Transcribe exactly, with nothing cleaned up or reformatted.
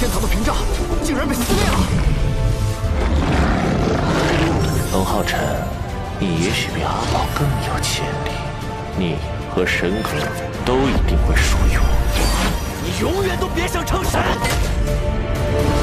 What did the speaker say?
天堂的屏障竟然被撕裂了。龙皓尘，你也许比阿宝更有潜力，你和神格都一定会属于我。你永远都别想成神！